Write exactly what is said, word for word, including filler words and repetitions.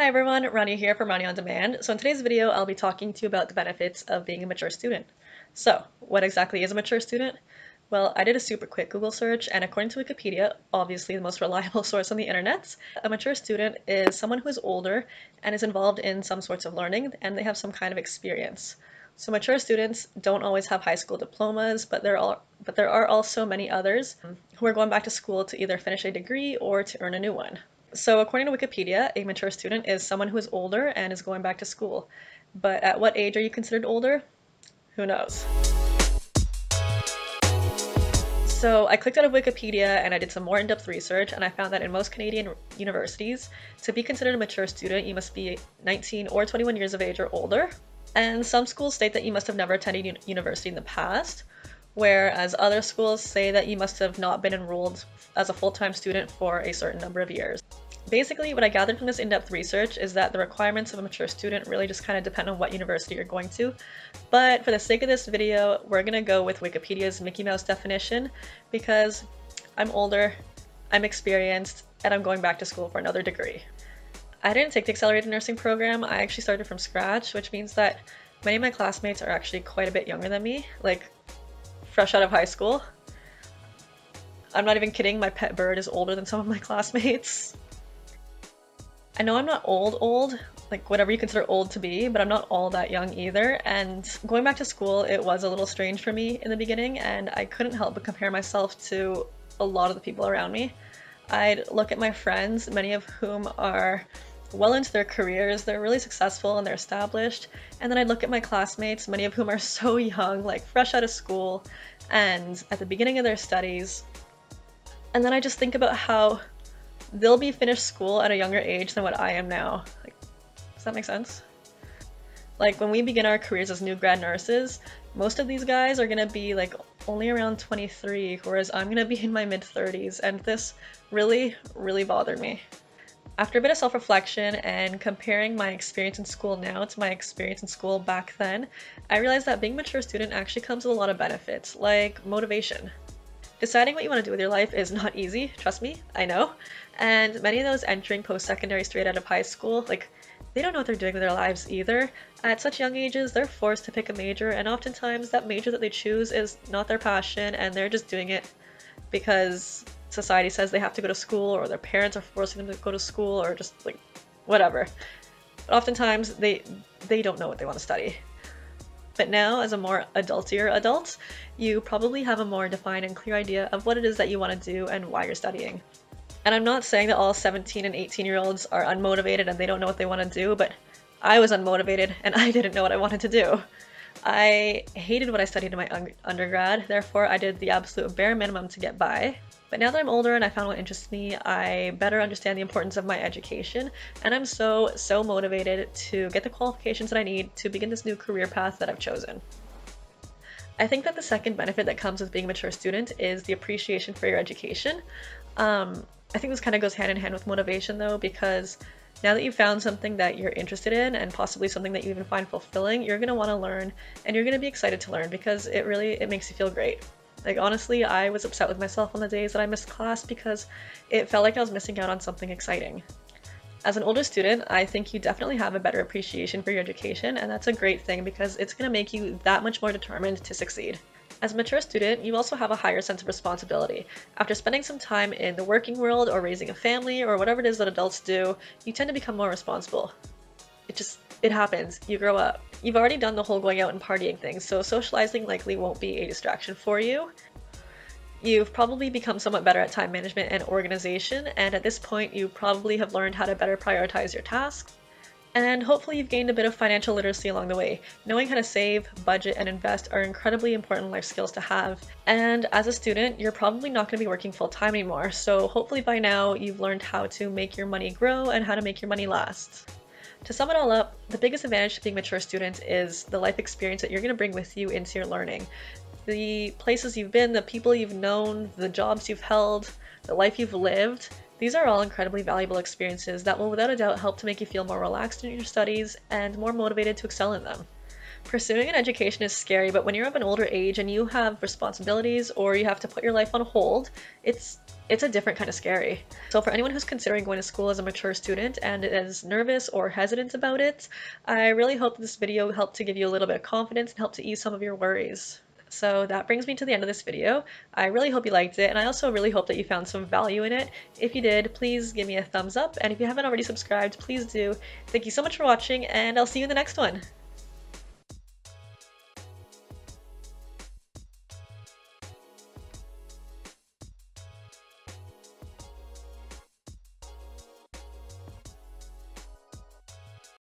Hi everyone, Rania here from Rania on Demand. So in today's video, I'll be talking to you about the benefits of being a mature student. So what exactly is a mature student? Well, I did a super quick Google search, and according to Wikipedia, obviously the most reliable source on the internet, a mature student is someone who is older and is involved in some sorts of learning, and they have some kind of experience. So mature students don't always have high school diplomas, but there are, but there are also many others who are going back to school to either finish a degree or to earn a new one. So according to Wikipedia, a mature student is someone who is older and is going back to school. But at what age are you considered older? Who knows? So I clicked out of Wikipedia and I did some more in-depth research, and I found that in most Canadian universities, to be considered a mature student, you must be nineteen or twenty-one years of age or older. And some schools state that you must have never attended university in the past, whereas other schools say that you must have not been enrolled as a full-time student for a certain number of years. Basically, what I gathered from this in-depth research is that the requirements of a mature student really just kind of depend on what university you're going to, but for the sake of this video, we're going to go with Wikipedia's Mickey Mouse definition because I'm older, I'm experienced, and I'm going back to school for another degree. I didn't take the accelerated nursing program, I actually started from scratch, which means that many of my classmates are actually quite a bit younger than me, like fresh out of high school. I'm not even kidding, my pet bird is older than some of my classmates. I know I'm not old old, like whatever you consider old to be, but I'm not all that young either, and going back to school, it was a little strange for me in the beginning, and I couldn't help but compare myself to a lot of the people around me. I'd look at my friends, many of whom are well into their careers, they're really successful and they're established, and then I'd look at my classmates, many of whom are so young, like fresh out of school and at the beginning of their studies, and then I just think about how they'll be finished school at a younger age than what I am now. Like, does that make sense? Like, when we begin our careers as new grad nurses, most of these guys are gonna be like only around twenty-three, whereas I'm gonna be in my mid thirties, and this really, really bothered me. After a bit of self-reflection and comparing my experience in school now to my experience in school back then, I realized that being a mature student actually comes with a lot of benefits, like motivation. Deciding what you want to do with your life is not easy, trust me, I know. And many of those entering post-secondary straight out of high school, like, they don't know what they're doing with their lives either. At such young ages, they're forced to pick a major, and oftentimes that major that they choose is not their passion, and they're just doing it because society says they have to go to school, or their parents are forcing them to go to school, or just, like, whatever. But oftentimes, they, they don't know what they want to study. But now, as a more adultier adult, you probably have a more defined and clear idea of what it is that you want to do and why you're studying. And I'm not saying that all seventeen and eighteen year olds are unmotivated and they don't know what they want to do, but I was unmotivated and I didn't know what I wanted to do. I hated what I studied in my un undergrad, therefore I did the absolute bare minimum to get by. But now that I'm older and I found what interests me, I better understand the importance of my education, and I'm so, so motivated to get the qualifications that I need to begin this new career path that I've chosen. I think that the second benefit that comes with being a mature student is the appreciation for your education. Um, I think this kind of goes hand in hand with motivation though, because now that you've found something that you're interested in and possibly something that you even find fulfilling, you're going to want to learn and you're going to be excited to learn because it really, it makes you feel great. Like, honestly, I was upset with myself on the days that I missed class because it felt like I was missing out on something exciting. As an older student, I think you definitely have a better appreciation for your education, and that's a great thing because it's going to make you that much more determined to succeed. As a mature student, you also have a higher sense of responsibility. After spending some time in the working world or raising a family or whatever it is that adults do, you tend to become more responsible. It just, it happens. You grow up. You've already done the whole going out and partying thing, so socializing likely won't be a distraction for you. You've probably become somewhat better at time management and organization, and at this point you probably have learned how to better prioritize your tasks. And hopefully you've gained a bit of financial literacy along the way. Knowing how to save, budget, and invest are incredibly important life skills to have. And as a student, you're probably not going to be working full-time anymore, so hopefully by now you've learned how to make your money grow and how to make your money last. To sum it all up, the biggest advantage to being a mature student is the life experience that you're going to bring with you into your learning. The places you've been, the people you've known, the jobs you've held, the life you've lived, these are all incredibly valuable experiences that will without a doubt help to make you feel more relaxed in your studies and more motivated to excel in them. Pursuing an education is scary, but when you're of an older age and you have responsibilities or you have to put your life on hold, it's it's a different kind of scary. So for anyone who's considering going to school as a mature student and is nervous or hesitant about it, I really hope this video helped to give you a little bit of confidence and helped to ease some of your worries. So that brings me to the end of this video. I really hope you liked it, and I also really hope that you found some value in it. If you did, please give me a thumbs up, and if you haven't already subscribed, please do. Thank you so much for watching, and I'll see you in the next one.